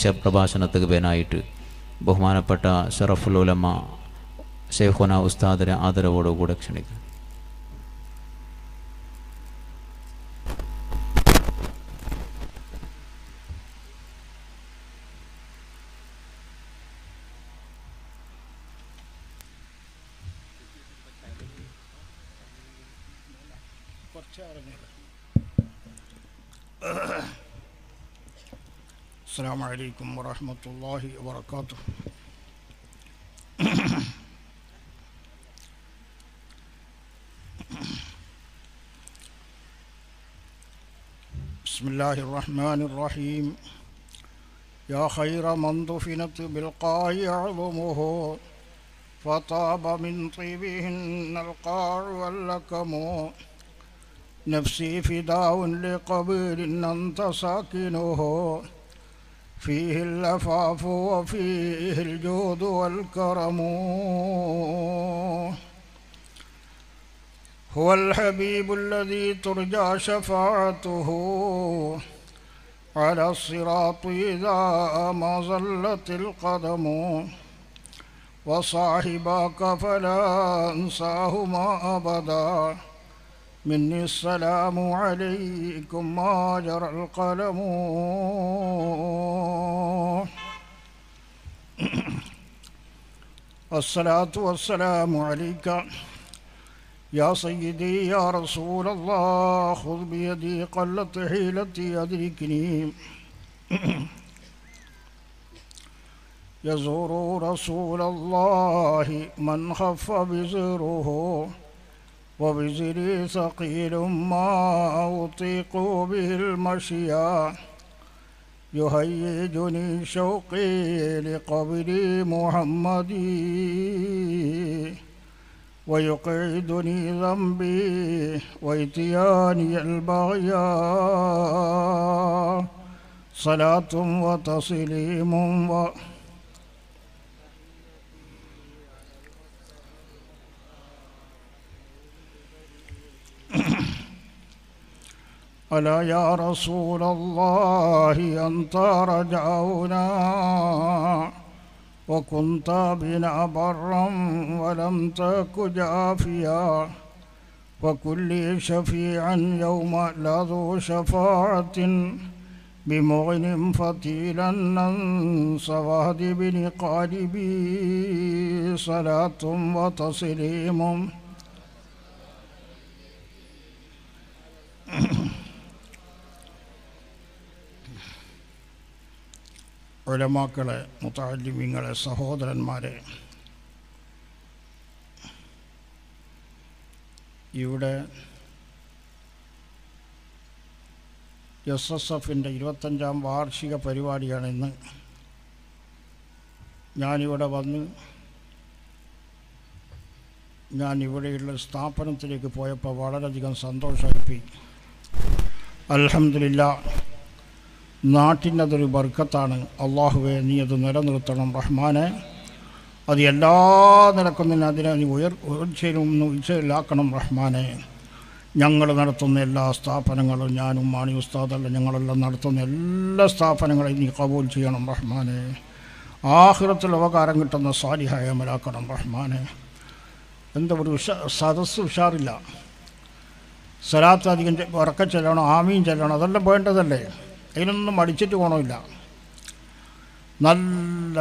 ശബ്ദപ്രഭാഷണത്തിക്ക് ബേനായിട്ട് ബഹുമാനപ്പെട്ട ഷറഫുൽ ഉലമ ശൈഖുന ഉസ്താദിനെ ആദരവോടുകൂടെ ക്ഷണിക്കുന്നു. السلام عليكم ورحمة الله وبركاته. بسم الله الرحمن الرحيم. يا خير من دفنت بالقاع عظمه فطاب من طيبهن القاع واللكم نفسي فداء لقبر أنت ساكنه فيه العفاف وفيه الجود والكرم هو الحبيب الذي ترجى شفاعته على الصراط إذا ما زلت القدم وصاحباك فلا أنساهما أبدا مني السلام عليكم ما جرى القلم الصلاة والسلام عليك يا سيدي يا رسول الله خذ بيدي قلت حيلتي أدركني يزور رسول الله من خف بزره وبزري ثقيل ما أطيق به المشيا يهيجني شوقي لقبر محمد ويقعدني ذنبي وإتياني البغيا صلاة وتسليم ألا يا رسول الله أنت رجعنا وكنت بنا برا ولم تك جافيا وكل شفيعا يوم لا ذو شفاعة بمغن فتيلا ننسى وهد بن قالبي صلاة وتسليم ഉലമാക്കളെ, മുതഅല്ലിമീങ്ങളെ, സഹോദരന്മാരെ, ഇവിടെ SSFൻ്റെ 25ാം വാർഷിക പരിപാടിയാണ് ഇന്ന്. ഞാനിവിടെ വന്ന് ഇവിടെയുള്ള സ്ഥാപനത്തിലേക്ക് പോയപ്പോൾ വളരെയധികം സന്തോഷമായി. അൽഹംദുലില്ലാഹ്, നാട്ടിനതൊരു ബർക്കത്താണ്. അള്ളാഹുവെ, നീ അത് നിലനിർത്തണം റഹ്മാനെ. അത് എല്ലാ നിലക്കും തന്നെ അതിനെ നീ ഉയർച്ചയിലാക്കണം റഹ്മാനെ. ഞങ്ങൾ നടത്തുന്ന എല്ലാ സ്ഥാപനങ്ങളും, ഞാനും മാണി ഉസ്താദല്ല ഞങ്ങളെല്ലാം നടത്തുന്ന എല്ലാ സ്ഥാപനങ്ങളെയും നീ കബൂൽ ചെയ്യണം റഹ്മാനെ. ആഖിറത്തിൽ ഉപകാരം കിട്ടുന്ന സാലിഹായ അമലാക്കണം റഹ്മാനെ. എന്താ ഒരു സദസ്സ് ഉഷാറില്ല. സലാത്ത് അധികം ഉറക്കം ചെല്ലണം, ആമീൻ ചെല്ലണം, അതെല്ലാം വേണ്ടതല്ലേ. അതിനൊന്നും മടിച്ചിട്ട് ഗുണമില്ല. നല്ല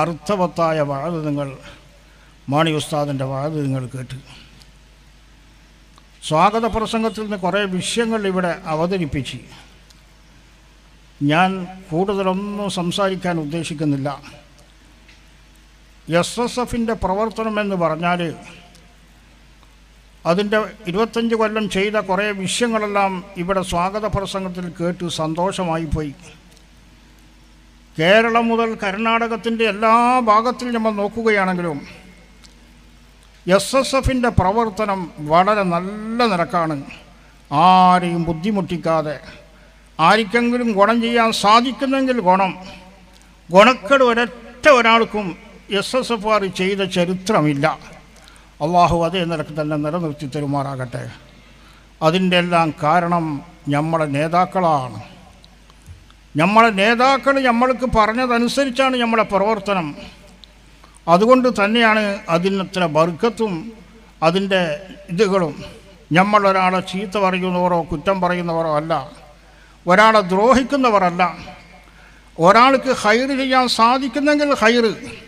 അർത്ഥവത്തായ വഅദ് നിങ്ങൾ, മാണി ഉസ്താദിൻ്റെ വഅദ് നിങ്ങൾ കേട്ട്, സ്വാഗത പ്രസംഗത്തിൽ നിന്ന് കുറേ വിഷയങ്ങൾ ഇവിടെ അവതരിപ്പിച്ച്. ഞാൻ കൂടുതലൊന്നും സംസാരിക്കാൻ ഉദ്ദേശിക്കുന്നില്ല. SSFൻ്റെ പ്രവർത്തനമെന്ന് പറഞ്ഞാൽ അതിൻ്റെ 25 കൊല്ലം ചെയ്ത കുറേ വിഷയങ്ങളെല്ലാം ഇവിടെ സ്വാഗത പ്രസംഗത്തിൽ കേട്ട് സന്തോഷമായി പോയി. കേരളം മുതൽ കർണാടകത്തിൻ്റെ എല്ലാ ഭാഗത്തിൽ നമ്മൾ നോക്കുകയാണെങ്കിലും SSFൻ്റെ പ്രവർത്തനം വളരെ നല്ല നിരക്കാണ്. ആരെയും ബുദ്ധിമുട്ടിക്കാതെ, ആർക്കെങ്കിലും ഗുണം ചെയ്യാൻ സാധിക്കുന്നെങ്കിൽ ഗുണം, ഗുണക്കേട് ഒരൊറ്റ ഒരാൾക്കും SSFകാർ ചെയ്ത ചരിത്രമില്ല. അള്ളാഹു അതേ നിലക്ക് തന്നെ നിലനിർത്തി തരുമാറാകട്ടെ. അതിൻ്റെ എല്ലാം കാരണം നമ്മുടെ നേതാക്കളാണ്. Yamala Nedaka, Yamalaka Parana, and Serichan Yamala Parvortanam Adundu Tanyana Adinatra Barkatum Adinda Idigulum Yamala Chita Varigoro, Kutambarino Allah, Varada Drohikan of Allah, Varaka Hairi Sadikan Hairi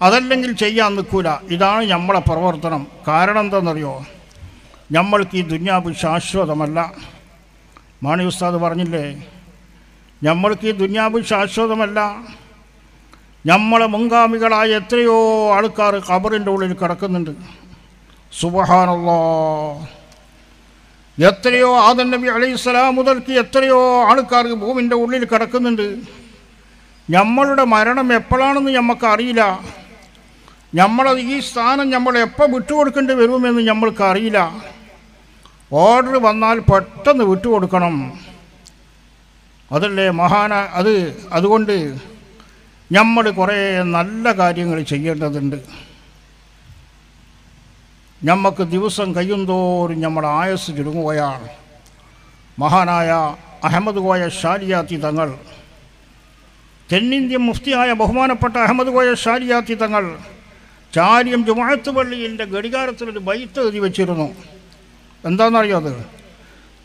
Other Langil Cheya and the Kuda, Idana Yamala Parvortanam, Karan Danario Yamalki Dunya Bushasho, the Mala Manusa Varnile. Yamalki Dunyabu Shasho the Mala Yamala Munga Migalayatrio Alkar Kabar and Dolin Karakan Subhanallah Yatrio Adan Nabi Ali Salam Mudalki Yatrio Alkar Boom Dolin Karakan Yamala Marana Mepalan Yamakarila Yamala the Eastan and Yamala Pabutur can the room in the Yamal Karila Order Vanal Patan the Vutur Kanam Other lay Mahana Adu Adundi Yamal Kore and Allah guiding Richard Dundee Yamaka Divusan Kayundo in Yamarayas Jurumwaya Mahanaya Ahamaduaya Sharia Titangal Tenin the Muftiaya Bahmana Pata Ahamaduaya Sharia Titangal Charium Jumatabali in the Gadigar through the Baita di Vichirno and then are the other.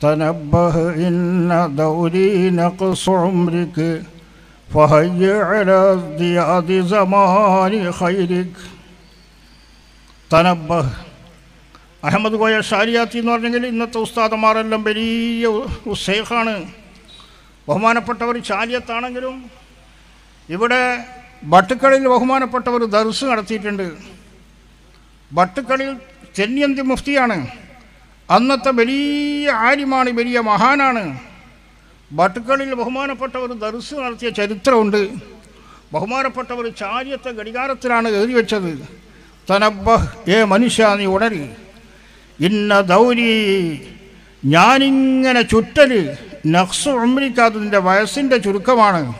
تنبه إن دوري نقص عمرك فهيئ على ازدياد زمان خيرك تنبه أحمد قوية شعرياتي نور نجل إنت أستاذ مارا اللمبري والسيخان وهمان پتور شعرياتانا نجلوم إبدا باتكاليل وهمان پتور درس نرتي تند باتكاليل تنين دي مفتيانا Another very Adimani, very Mahana, but Bahumana Patavar, the Rusun, the Charitrond, Bahumana Patavar, Charger, the Garigaran, the River Tanabah, Ye Manisha, the Wadari, Inna Daudi, Yaning and a Chutari, Naksu America, the Vyasin, the Churukamana,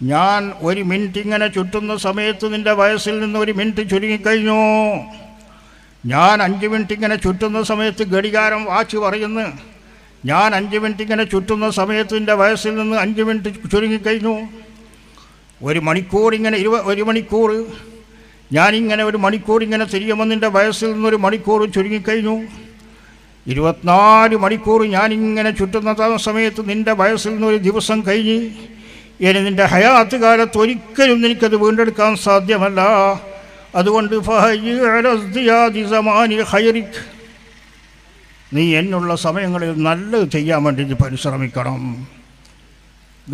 Yan, very minting and a Chutun, the Sametun, the Vyasil, and very minting Churikaino. Yan Angiventing and a Chutuna Summit, Gadigaram, Archie Varina, Yan Angiventing and a Chutuna Summit in the Vasil and Angivent Churikaino, very money coring and very money core, Yanning and every money coring and a Siriaman in the Vasil, very money core Churikaino. It was not a money core, Yanning and a Chutuna Summit in the Vasil, no Divosan Kaini, yet in the Hayatagara, Torika, the wounded Kansa Diamala. അതുകൊണ്ട് ഫഹയ്യ അലസ്ദിയാദി സമാനി ഖൈരിക് നീ എന്നുള്ള സമയങ്ങളിൽ നല്ലത് ചെയ്യാൻ വേണ്ടി പരിശ്രമിക്കണം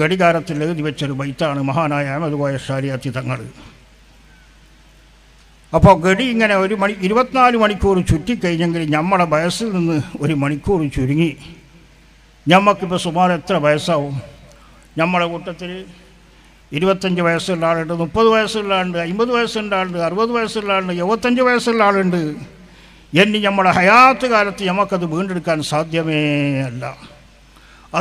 ഗടികാരത്തിൽ എഴുതി വെച്ച ഒരു ബൈത്താണ് മഹാനായ അഹ്മദ് ഖായ ശാരിയാത്തി തങ്ങൾ അപ്പോൾ ഗടി ഇങ്ങനെ ഒരു 24 മണിക്കൂർ ചുറ്റി കഴിഞ്ഞെങ്കിൽ നമ്മുടെ വയസ്സിൽ നിന്ന് ഒരു മണിക്കൂർ ചുരുങ്ങി നമുക്ക് ഇപ്പോൾ സുമാർ എത്ര വയസ്സാവും നമ്മുടെ കൂട്ടത്തിൽ 25 വയസ്സുള്ള ആളുണ്ട് 30 വയസ്സുള്ള ആളുണ്ട് 50 വയസ്സുള്ള ആളുണ്ട് 60 വയസ്സുള്ള ആളുണ്ട് 75 വയസ്സുള്ള ആളുണ്ട് എന്നി നമ്മുടെ ഹയാത്ത് കാലത്ത് നമുക്ക് അത് വീണ്ടെടുക്കാൻ സാധ്യമേ അല്ല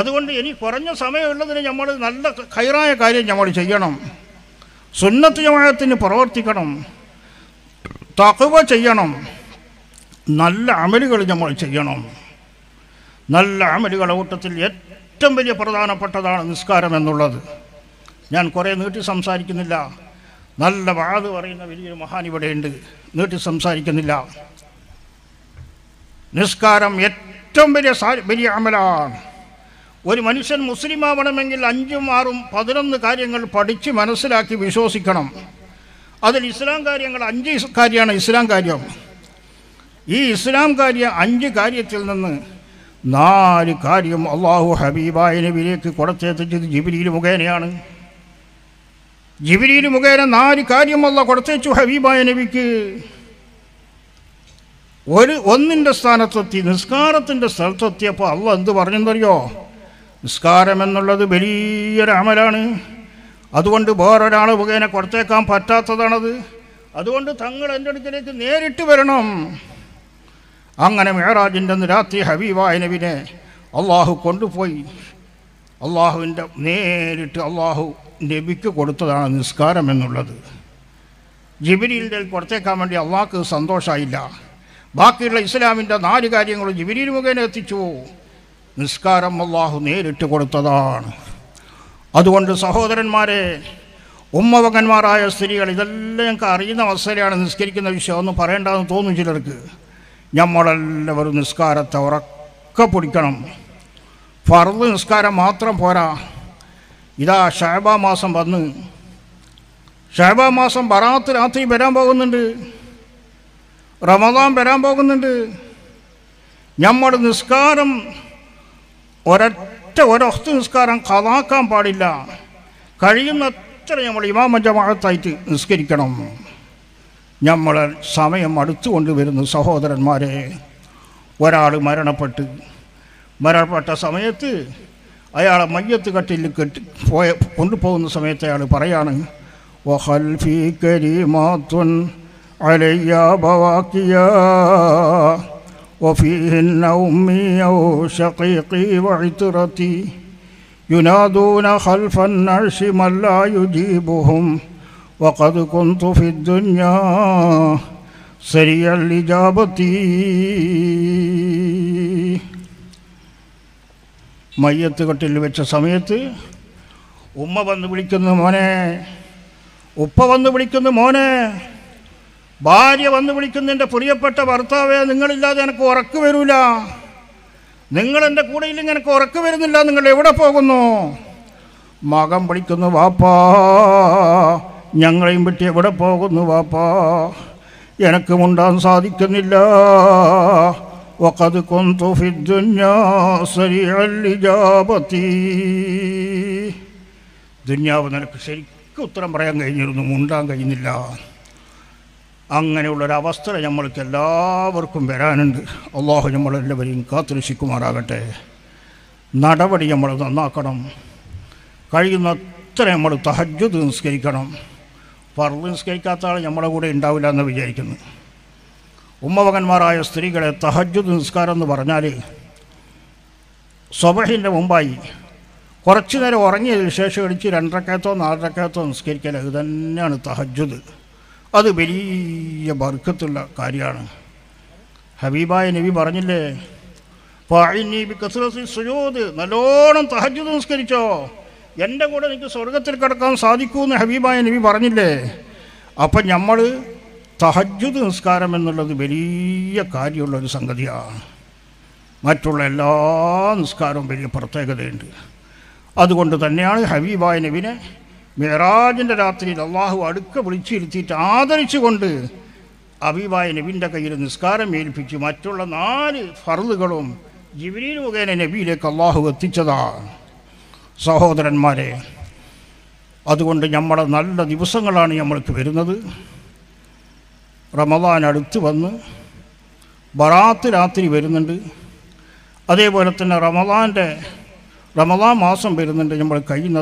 അതുകൊണ്ട് ഇനി കുറഞ്ഞ സമയമുള്ളതിന് നമ്മൾ നല്ല ഖൈറായ കാര്യം നമ്മൾ ചെയ്യണം സുന്നത്ത് ജമാഅത്തിന് പ്രവർത്തിക്കണം തഖ്വ ചെയ്യണം നല്ല അമലുകൾ നമ്മൾ ചെയ്യണം നല്ല അമലുകളുടെ കൂട്ടത്തിൽ ഏറ്റവും വലിയ പ്രധാനപ്പെട്ടതാണ് നിസ്കാരം എന്നുള്ളത് Yan Korea noticed some Sarikinilla, Nalla Badu or in the video Mahani would end, noticed some Sarikinilla Niskaram yet Tomberia Amala. Very Manishan Muslima, Manamangil Anjum Arum, Padaram the Kariangal Padichi, Manasilaki, Vishosikanam. Other Islam Kariangal Anji Karian, Islam Kariam. E Islam Karia, Anji Karia Tilden. Nari Karium, Allah, Habiba, in a video, Quartet, Jibiri Muganian. Jibiri Mugan and Nari Karium, Allah, Quartet, Habiba, in a wiki. One in the Sanatoti, the Scarlet in the Saltotiapa, Allah, and the Varindario. Scaram and the Beri Ramadani. I don't want to borrow down again a Quartecam Patata than another. I don't want to tangle under the near it to Veranum. Angana Miraj in the Rati Habiba in every day. Allah who condupoi Allah who in the near to Allah who Nebiku Korta and Scaram and Ladu Jibiril del Cortecam and the Allah Sando Shaida Bakir Islam in the Nadi guiding or Jibiri Muganatichu നിസ്കാരം അള്ളാഹു നേരിട്ട് കൊടുത്തതാണ്. അതുകൊണ്ട് സഹോദരന്മാരെ, ഉമ്മവകന്മാരായ സ്ത്രീകൾ ഇതെല്ലാം ഞങ്ങൾക്ക് അറിയുന്ന അവസരമാണ് നിസ്കരിക്കുന്ന വിഷയം ഒന്നും പറയേണ്ടതെന്ന് തോന്നും ചിലർക്ക്. നമ്മളെല്ലാവരും നിസ്കാരത്തെ ഉറക്കെ പിടിക്കണം. ഫർദ് നിസ്കാരം മാത്രം പോരാ. ഇതാ ഷഅബാൻ മാസം വന്ന്, ഷഅബാൻ മാസം ബറാഅത്ത് രാത്രി വരാൻ പോകുന്നുണ്ട്, റമദാൻ വരാൻ പോകുന്നുണ്ട്. നമ്മൾ നിസ്കാരം ഒരൊറ്റ നിസ്കാരം ഖളാക്കാൻ പാടില്ല. കഴിയുന്നത്ര നമ്മൾ ഇമാമ ജമാഅത്തായിട്ട് നിസ്കരിക്കണം. നമ്മൾ സമയം അടുത്തുകൊണ്ട് വരുന്നു സഹോദരന്മാരെ. ഒരാൾ മരണപ്പെട്ട സമയത്ത് അയാളെ മയ്യത്ത് കട്ടിൽ കെട്ടി കൊണ്ടുപോകുന്ന സമയത്ത് അയാൾ പറയാണ്, വഖൽഫി കരീമാത്തുൻ അലയ്യ ബവാഖിയ وفيهن أمي وشقيقي وعترتي ينادون خلف النعش من لا يجيبهم وقد كنت في الدنيا سريع الإجابة. മയ്യത്ത് കെട്ടിൽ വെച്ച സമയത്ത് ഉമ്മ വന്ന് വിളിക്കുന്നു, മോനെ. ഉപ്പ വന്ന് വിളിക്കുന്നു, മോനെ. ഭാര്യ വന്ന് വിളിക്കുന്നതിൻ്റെ, പ്രിയപ്പെട്ട ഭർത്താവേ, നിങ്ങളില്ലാതെ എനിക്ക് ഉറക്ക് വരില്ല, നിങ്ങളെൻ്റെ കൂടെ ഇല്ലെങ്കിൽ എനിക്ക് ഉറക്ക് വരുന്നില്ല, നിങ്ങൾ എവിടെ പോകുന്നു? മകൻ വിളിക്കുന്നു, വാപ്പാ, ഞങ്ങളെയും വിട്ട് എവിടെ പോകുന്നു വാപ്പാ, എനിക്ക് മുണ്ടാൻ സാധിക്കുന്നില്ല. വഖദ് കുന്തു ഫിദ്ദുന്യാ സരിഅൽ ഇജാബതി. ദുന്യാവ് നിനക്ക് ശരിക്കും ഉത്തരം പറയാൻ കഴിഞ്ഞിരുന്നു, മുണ്ടാൻ കഴിയുന്നില്ല. അങ്ങനെയുള്ളൊരവസ്ഥ നമ്മൾക്ക് എല്ലാവർക്കും വരാനുണ്ട്. അള്ളാഹു നമ്മളെല്ലാവരെയും കാത്തുരക്ഷിക്കുമാറാകട്ടെ. നടപടി നമ്മൾ നന്നാക്കണം. കഴിയുന്നത്ര നമ്മൾ തഹജ്ജുദ് നിസ്കരിക്കണം. ഫർള് നിസ്കരിക്കാത്ത ആൾ നമ്മളെ കൂടെ ഉണ്ടാവില്ല എന്ന് വിചാരിക്കുന്നു. ഉമ്മവകന്മാരായ സ്ത്രീകളെ, തഹജ്ജുദ് നിസ്കാരം എന്ന് പറഞ്ഞാൽ സ്വബഹിൻ്റെ മുമ്പായി കുറച്ചു നേരം ഉറങ്ങിയതിന് ശേഷം അടിച്ച് രണ്ടരക്കകത്തോ നാലരക്കകത്തോ നിസ്കരിക്കൽ, ഇത് തന്നെയാണ് തഹജ്ജുദ്. അത് വലിയ ബർക്കത്തുള്ള കാര്യമാണ്. ഹബീബായ നബി പറഞ്ഞില്ലേ, നല്ലോണം തഹജ്ജുദ് നിസ്കരിച്ചോ, എൻ്റെ കൂടെ നിങ്ങൾക്ക് സ്വർഗത്തിൽ കിടക്കാൻ സാധിക്കുമെന്ന് ഹബീബായ നബി പറഞ്ഞില്ലേ. അപ്പം നമ്മൾ തഹജ്ജുദ് നിസ്കാരം എന്നുള്ളത് വലിയ കാര്യമുള്ളൊരു സംഗതിയാണ്. മറ്റുള്ള എല്ലാ നിസ്കാരവും വലിയ പ്രത്യേകതയുണ്ട്. അതുകൊണ്ട് തന്നെയാണ് ഹബീബായ നബിനെ മിഅ്റാജിൻ്റെ രാത്രിയിൽ അള്ളാഹു അടുക്ക വിളിച്ചിരുത്തിയിട്ട് ആദരിച്ചുകൊണ്ട് ഹബീബായ നബിൻ്റെ കയ്യിൽ നിസ്കാരം ഏൽപ്പിച്ച് മറ്റുള്ള 4 ഫർളുകളും ജിബ്രീൽ മുഖേന നബിയിലേക്ക് അള്ളാഹു എത്തിച്ചതാണ് സഹോദരന്മാരെ. അതുകൊണ്ട് നമ്മുടെ നല്ല ദിവസങ്ങളാണ് നമ്മൾക്ക് വരുന്നത്. റമദാൻ അടുത്ത് വന്ന്, ബറാത്ത് രാത്രി വരുന്നുണ്ട്, അതേപോലെ തന്നെ റമദാൻ മാസം വരുന്നുണ്ട്. നമ്മൾ കഴിയുന്ന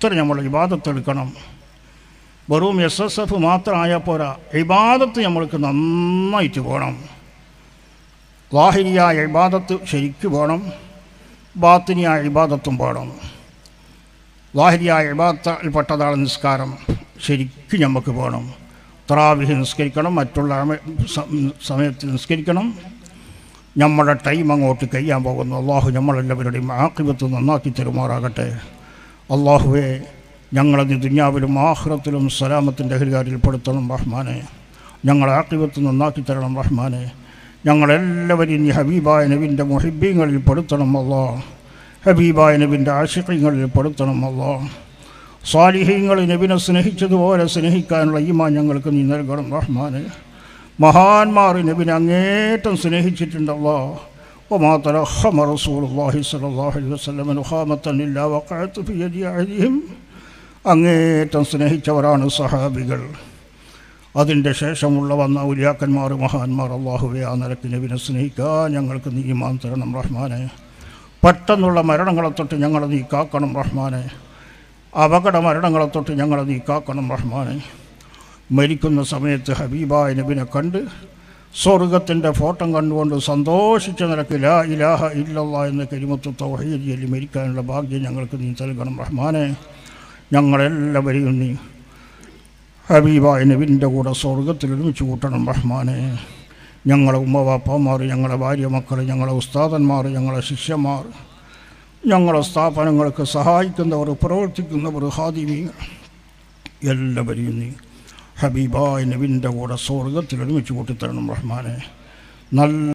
അത്ര നമ്മൾ ഇബാദത്തെടുക്കണം. വെറും SSF മാത്രമായാൽ പോരാ, ഇബാദത്ത് നമ്മൾക്ക് നന്നായിട്ട് വേണം. ളാഹിരിയായ ഇബാദത്ത് ശരിക്കും വേണം, ബാത്തിനിയായ ഇബാദത്തും വേണം. ളാഹിരിയായ ഇബാദത്തിൽപ്പെട്ടതാണ് നിസ്കാരം, ശരിക്കും നമുക്ക് വേണം. തറാവിഹ് നിസ്കരിക്കണം, മറ്റുള്ള സമയത്ത് നിസ്കരിക്കണം. നമ്മുടെ ടൈം അങ്ങോട്ട് കഴിയാൻ പോകുന്നു. അള്ളാഹു നമ്മളെല്ലാവരുടെയും ആഖിബത്ത് നന്നാക്കി തരുമാറാകട്ടെ. അള്ളാഹുവെ, ഞങ്ങളത് ദുന്യാവിലും ആഖിറത്തിലും സലാമത്തിൻ്റെ അഹ്ലുകാരിൽ പെടുത്തണം റഹ്മാനെ. ഞങ്ങളെ ആഖിബത്ത് നന്നാക്കി തരണം റഹ്മാനെ. ഞങ്ങളെല്ലാവരും ഈ ഹബീബായ നബിൻ്റെ മുഹിബ്ബീങ്ങളിൽ പെടുത്തണം അല്ലാഹ്. ഹബീബായ നബിൻ്റെ ആശിഖീങ്ങളിൽ പെടുത്തണം അല്ലാഹ്. സാലിഹീങ്ങൾ നബിനെ സ്നേഹിച്ചതുപോലെ സ്നേഹിക്കാനുള്ള ഈമാൻ ഞങ്ങൾക്ക് നീ നൽകണം റഹ്മാനെ. മഹാന്മാർ നബിനെ അങ്ങേറ്റം സ്നേഹിച്ചിട്ടുണ്ട് അല്ലാഹ്. وما ترحم رسول الله صلى الله عليه وسلم نخامة إلا وقعت في يد أحدهم. അങ്ങേറ്റം സ്നേഹിച്ചവരാണ് സഹാബികൾ. അതിൻ്റെ ശേഷമുള്ള വന്ന ഔലിയാക്കന്മാർ, മഹാന്മാർ. അള്ളാഹുവേ, ആ നിലക്ക് നബിനെ സ്നേഹിക്കാൻ ഞങ്ങൾക്ക് നീ ഈമാൻ തരണം റഹ്മാനെ. പെട്ടെന്നുള്ള മരണങ്ങളെ തൊട്ട് ഞങ്ങളെ നീ കാക്കണം റഹ്മാനെ. അപകട മരണങ്ങളെ തൊട്ട് ഞങ്ങളെ നീ കാക്കണം റഹ്മാനെ. മരിക്കുന്ന സമയത്ത് ഹബീബായ നബിനെ കണ്ട്, സ്വർഗത്തിൻ്റെ ഫോട്ടം കണ്ടുകൊണ്ട് സന്തോഷിച്ച നിലക്ക് ലാ ഇലാഹ ഇല്ലല്ലാഹ് എന്ന കലിമത്ത് തൗഹീദിൽ മരിക്കാനുള്ള ഭാഗ്യം ഞങ്ങൾക്ക് നീ നൽകണം റഹ്മാനെ. ഞങ്ങളെല്ലാവരെയും നീ ഹബീബായ നബിൻ്റെ കൂടെ സ്വർഗത്തിൽ ഒരുമിച്ച് കൂട്ടണം റഹ്മാനെ. ഞങ്ങളെ ഉമ്മ വാപ്പമാർ, ഞങ്ങളെ ഭാര്യ മക്കൾ, ഞങ്ങളെ ഉസ്താദന്മാർ, ഞങ്ങളെ ശിഷ്യന്മാർ, ഞങ്ങളുടെ സ്ഥാപനങ്ങൾക്ക് സഹായിക്കുന്നവർ, പ്രവർത്തിക്കുന്നവർ, ഹാദിമീങ്ങൾ എല്ലാവരെയും നീ ഹബീബായ നബിൻ്റെ കൂടെ സ്വർഗത്തിൽ ഒരുമിച്ച് കൂട്ടിത്തരണം റഹ്മാനെ. നല്ല